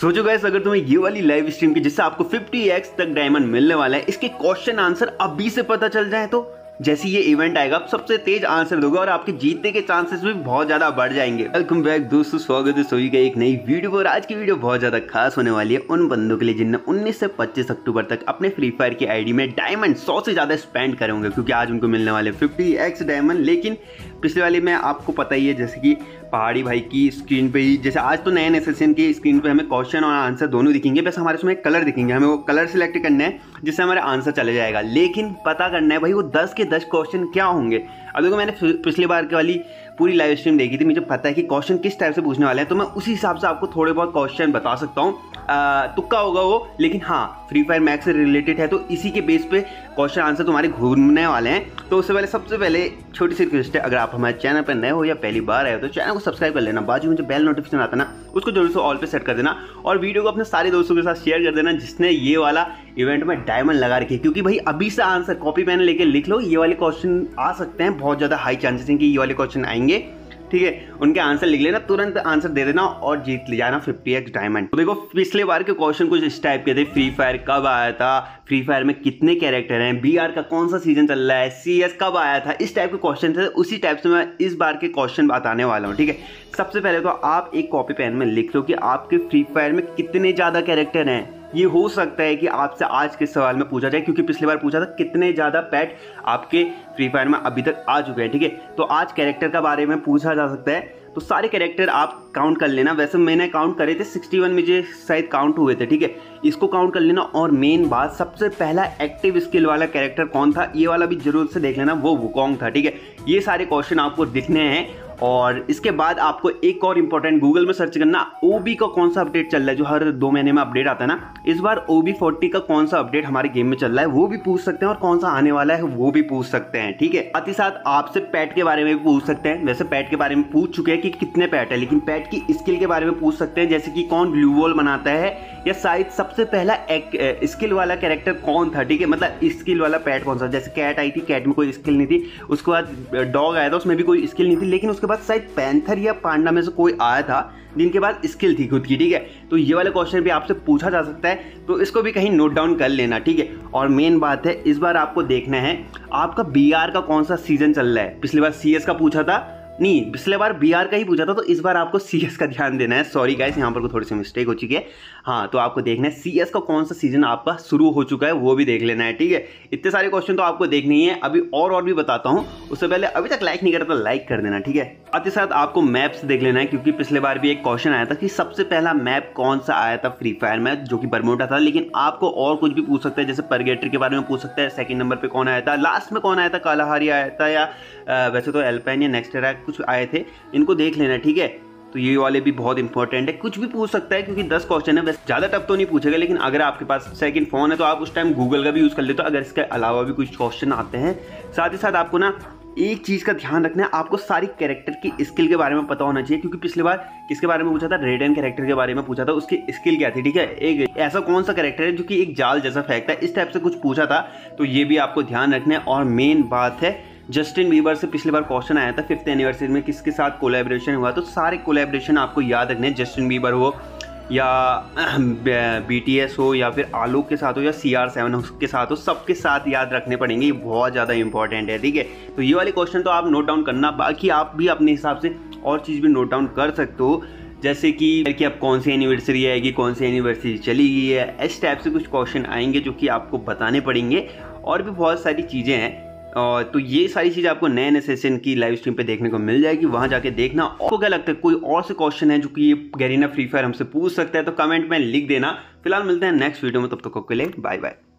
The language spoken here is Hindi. सोचो गाइस, अगर तुम्हें ये वाली लाइव स्ट्रीम की जिससे आपको 50x तक डायमंड मिलने वाला है, इसके क्वेश्चन आंसर अभी से पता चल जाए तो जैसे ये इवेंट आएगा आप सबसे तेज आंसर दोगे और आपके जीतने के चांसेस भी बहुत ज्यादा बढ़ जाएंगे। वेलकम बैक दोस्तों, स्वागत है सभी का एक नई वीडियो पर। आज की वीडियो बहुत ज्यादा खास होने वाली है उन बंदों के लिए जिनने 19 से 25 अक्टूबर तक अपने फ्री फायर की आईडी में डायमंड 100 से ज्यादा स्पेंड करे होंगे, क्योंकि आज उनको मिलने वाले 50x डायमंड। लेकिन पिछले वाले में आपको पता ही है, जैसे कि पहाड़ी भाई की स्क्रीन पे ही, जैसे आज तो नए सेशन की स्क्रीन पे हमें क्वेश्चन और आंसर दोनों दिखेंगे, बस हमारे उसमें कलर दिखेंगे, हमें वो कलर सिलेक्ट करना है जिससे हमारा आंसर चले जाएगा। लेकिन पता करना है भाई वो 10 के 10 क्वेश्चन क्या होंगे। अब देखो, मैंने पिछली बार की वाली पूरी लाइव स्ट्रीम देखी थी, मुझे पता है कि क्वेश्चन किस टाइप से पूछने वाले हैं, तो मैं उसी हिसाब से आपको थोड़े बहुत क्वेश्चन बता सकता हूँ। तुक्का होगा वो, लेकिन हाँ फ्री फायर मैक्स से रिलेटेड है तो इसी के बेस पे क्वेश्चन आंसर तुम्हारे घूमने वाले हैं। तो उससे पहले सबसे पहले छोटी सी रिक्वेस्ट है, अगर आप हमारे चैनल पर नए हो या पहली बार आए हो तो चैनल को सब्सक्राइब कर लेना, बाजू में जो बेल नोटिफिकेशन आता ना उसको जरूर से ऑल पे सेट कर देना, और वीडियो को अपने सारे दोस्तों के साथ शेयर कर देना जिसने ये वाला इवेंट में डायमंड लगा रखी है। क्योंकि भाई अभी से आंसर कॉपी पेन लेके लिख लो, ये वाले क्वेश्चन आ सकते हैं, बहुत ज़्यादा हाई चांसेस हैं कि ये वाले क्वेश्चन आएंगे, ठीक है। उनके आंसर लिख लेना, तुरंत आंसर दे देना और जीत ले जाना 50x डायमंड। तो देखो, पिछले बार के क्वेश्चन कुछ इस टाइप के थे, फ्री फायर कब आया था, फ्री फायर में कितने कैरेक्टर हैं, बीआर का कौन सा सीजन चल रहा है, सीएस कब आया था, इस टाइप के क्वेश्चन थे। उसी टाइप से मैं इस बार के क्वेश्चन बताने वाला हूँ, ठीक है। सबसे पहले तो आप एक कॉपी पेन में लिख लो कि आपके फ्री फायर में कितने ज़्यादा कैरेक्टर हैं। ये हो सकता है कि आपसे आज के सवाल में पूछा जाए, क्योंकि पिछली बार पूछा था कितने ज़्यादा पैट आपके फ्री फायर में अभी तक आ चुके हैं, ठीक है। तो आज कैरेक्टर के बारे में पूछा जा सकता है, तो सारे कैरेक्टर आप काउंट कर लेना। वैसे मैंने काउंट करे थे 61 मुझे शायद काउंट हुए थे, ठीक है, इसको काउंट कर लेना। और मेन बात, सबसे पहला एक्टिव स्किल वाला कैरेक्टर कौन था ये वाला भी जरूर से देख लेना, वो वुकोंग था, ठीक है। ये सारे क्वेश्चन आपको दिखने हैं। और इसके बाद आपको एक और इम्पोर्टेंट, गूगल में सर्च करना ओबी का कौन सा अपडेट चल रहा है, जो हर 2 महीने में अपडेट आता है ना। इस बार OB40 का कौन सा अपडेट हमारे गेम में चल रहा है वो भी पूछ सकते हैं, और कौन सा आने वाला है वो भी पूछ सकते हैं, ठीक है। साथ ही साथ आपसे पैट के बारे में भी पूछ सकते हैं। वैसे पैट के बारे में पूछ चुके हैं कि कितने पैट है, लेकिन पैट की स्किल के बारे में पूछ सकते हैं, जैसे कि कौन ब्लू वॉल बनाता है, या शायद सबसे पहला स्किल वाला कैरेक्टर कौन था, ठीक है, मतलब स्किल वाला पैट कौन सा। जैसे कैट आई थी, कैट में कोई स्किल नहीं थी, उसके बाद डॉग आया था, उसमें भी कोई स्किल नहीं थी, लेकिन उसके बाद शायद पैंथर या पांडा में से कोई आया था जिनके बाद स्किल थी खुद की, ठीक है। तो ये वाले क्वेश्चन भी आपसे पूछा जा सकता है, तो इसको भी कहीं नोट डाउन कर लेना, ठीक है। और मेन बात है, इस बार आपको देखना है आपका बीआर का कौन सा सीजन चल रहा है। पिछली बार सीएस का पूछा था, नहीं पिछले बार बीआर का ही पूछा था, तो इस बार आपको सीएस का ध्यान देना है। सॉरी गाइस, यहाँ पर थोड़ी सी मिस्टेक हो चुकी है। हाँ, तो आपको देखना है सीएस का कौन सा सीजन आपका शुरू हो चुका है, वो भी देख लेना है, ठीक है। इतने सारे क्वेश्चन तो आपको देखने ही है, अभी और भी बताता हूँ। उससे पहले अभी तक लाइक नहीं करा तो लाइक कर देना, ठीक है। साथ ही साथ आपको मैप्स देख लेना है, क्योंकि पिछले बार भी एक क्वेश्चन आया था कि सबसे पहला मैप कौन सा आया था फ्री फायर में, जो कि बरमोटा था। लेकिन आपको और कुछ भी पूछ सकते हैं, जैसे परगेटर के बारे में पूछ सकते हैं, सेकंड नंबर पे कौन आया था, लास्ट में कौन आया था, कालाहारी आया था, या वैसे तो एल्पाइन या नेक्स्टेरा कुछ आए थे, इनको देख लेना, ठीक है। तो ये वाले भी बहुत इंपॉर्टेंट है, कुछ भी पूछ सकता है क्योंकि 10 क्वेश्चन है। वैसे ज़्यादा टफ तो नहीं पूछेगा, लेकिन अगर आपके पास सेकंड फ़ोन है तो आप उस टाइम गूगल का भी यूज़ कर लेते हो, अगर इसके अलावा भी कुछ क्वेश्चन आते हैं। साथ ही साथ आपको ना एक चीज़ का ध्यान रखना है, आपको सारी कैरेक्टर की स्किल के बारे में पता होना चाहिए, क्योंकि पिछले बार किसके बारे में पूछा था, रेडन कैरेक्टर के बारे में पूछा था, उसकी स्किल क्या थी, ठीक है। एक ऐसा कौन सा कैरेक्टर है जो कि एक जाल जैसा फेंकता है, इस टाइप से कुछ पूछा था, तो ये भी आपको ध्यान रखना है। और मेन बात है, जस्टिन बीबर से पिछले बार क्वेश्चन आया था 5th एनिवर्सरी में किसके साथ कोलैबोरेशन हुआ, तो सारे कोलैबोरेशन आपको याद रखने हैं, जस्टिन बीबर हो या BTS हो या फिर आलोक के साथ हो या CR7 उसके साथ हो, सबके साथ याद रखने पड़ेंगे, ये बहुत ज़्यादा इंपॉर्टेंट है, ठीक है। तो ये वाले क्वेश्चन तो आप नोट डाउन करना, बाकी आप भी अपने हिसाब से और चीज़ भी नोट डाउन कर सकते हो, जैसे कि अब कौन सी एनिवर्सरी आएगी, कौन सी एनिवर्सरी चली गई है, इस टाइप से कुछ क्वेश्चन आएंगे जो कि आपको बताने पड़ेंगे, और भी बहुत सारी चीज़ें हैं। और तो ये सारी चीज़ आपको नए सेशन की लाइव स्ट्रीम पे देखने को मिल जाएगी, वहाँ जाके देखना। आपको क्या लगता है कोई और से क्वेश्चन है जो कि ये गरेना फ्री फायर हमसे पूछ सकता है, तो कमेंट में लिख देना। फिलहाल मिलते हैं नेक्स्ट वीडियो में, तब तक के लिए बाय बाय।